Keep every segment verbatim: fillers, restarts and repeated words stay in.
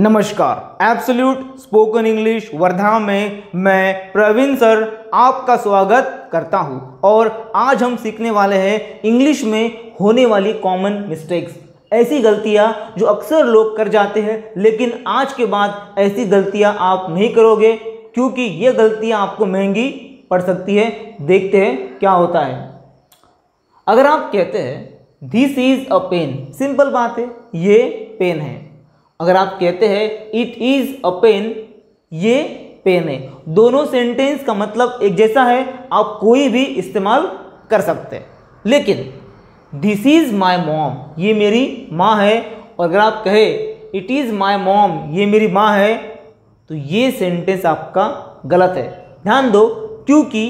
नमस्कार। Absolute spoken English Wardha में मैं प्रवीण सर आपका स्वागत करता हूं और आज हम सीखने वाले हैं इंग्लिश में होने वाली कॉमन मिस्टेक्स, ऐसी गलतियां जो अक्सर लोग कर जाते हैं, लेकिन आज के बाद ऐसी गलतियां आप नहीं करोगे क्योंकि ये गलतियां आपको महंगी पड़ सकती है। देखते हैं क्या होता है। अगर आप कहते हैं this is a pen, simple बात है, ये पेन है। अगर आप कहते हैं इट इज़ अ पेन, ये पेन है, दोनों सेंटेंस का मतलब एक जैसा है, आप कोई भी इस्तेमाल कर सकते हैं। लेकिन दिस इज़ माय मॉम, ये मेरी माँ है, और अगर आप कहे इट इज़ माय मॉम, ये मेरी माँ है, तो ये सेंटेंस आपका गलत है। ध्यान दो, क्योंकि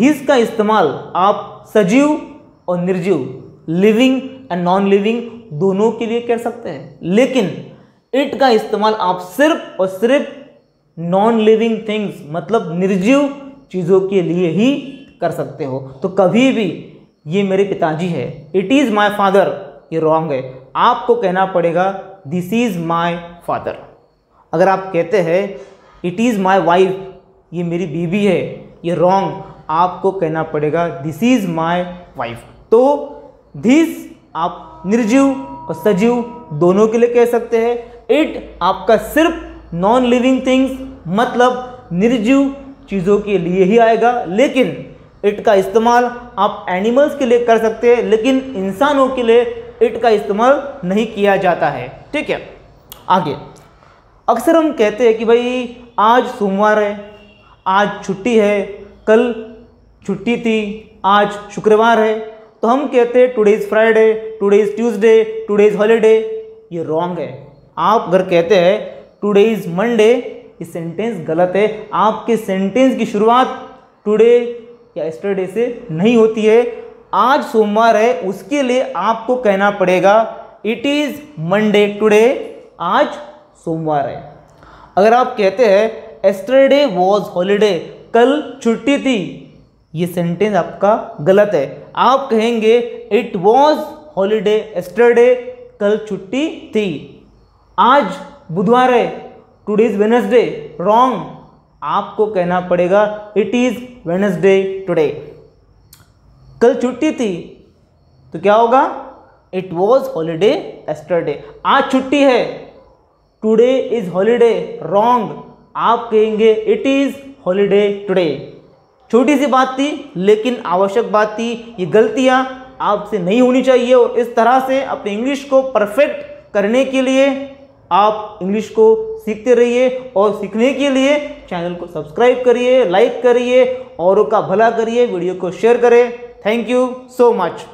दिस का इस्तेमाल आप सजीव और निर्जीव, लिविंग एंड नॉन लिविंग, दोनों के लिए कर सकते हैं, लेकिन इट का इस्तेमाल आप सिर्फ और सिर्फ नॉन लिविंग थिंग्स, मतलब निर्जीव चीज़ों के लिए ही कर सकते हो। तो कभी भी ये मेरे पिताजी है, इट इज़ माय फादर, ये रॉन्ग है। आपको कहना पड़ेगा दिस इज़ माय फादर। अगर आप कहते हैं इट इज़ माय वाइफ, ये मेरी बीवी है, ये रॉन्ग, आपको कहना पड़ेगा दिस इज़ माय वाइफ। तो दिस आप निर्जीव और सजीव दोनों के लिए कह सकते हैं। इट आपका सिर्फ नॉन लिविंग थिंग्स, मतलब निर्जीव चीज़ों के लिए ही आएगा, लेकिन इट का इस्तेमाल आप एनिमल्स के लिए कर सकते हैं, लेकिन इंसानों के लिए इट का इस्तेमाल नहीं किया जाता है। ठीक है, आगे। अक्सर हम कहते हैं कि भाई आज सोमवार है, आज छुट्टी है, कल छुट्टी थी, आज शुक्रवार है, तो हम कहते हैं today is Friday, today is Tuesday, today is holiday, ये रॉन्ग है। आप अगर कहते हैं टुडे इज़ मंडे, ये सेंटेंस गलत है। आपके सेंटेंस की शुरुआत टुडे या एस्टरडे से नहीं होती है। आज सोमवार है, उसके लिए आपको कहना पड़ेगा इट इज़ मंडे टुडे, आज सोमवार है। अगर आप कहते हैं एस्टरडे वॉज हॉलीडे, कल छुट्टी थी, ये सेंटेंस आपका गलत है। आप कहेंगे इट वॉज हॉलीडे एस्टरडे, कल छुट्टी थी। आज बुधवार है, टुडे इज़ वेडनेसडे, रॉन्ग, आपको कहना पड़ेगा इट इज़ वेडनेसडे टुडे। कल छुट्टी थी तो क्या होगा, इट वॉज हॉलीडे एस्टरडे। आज छुट्टी है, टुडे इज़ हॉलीडे, रॉन्ग, आप कहेंगे इट इज़ हॉलीडे टुडे। छोटी सी बात थी लेकिन आवश्यक बात थी। ये गलतियाँ आपसे नहीं होनी चाहिए और इस तरह से अपने इंग्लिश को परफेक्ट करने के लिए आप इंग्लिश को सीखते रहिए, और सीखने के लिए चैनल को सब्सक्राइब करिए, लाइक करिए, औरों का भला करिए, वीडियो को शेयर करें। Thank you so much.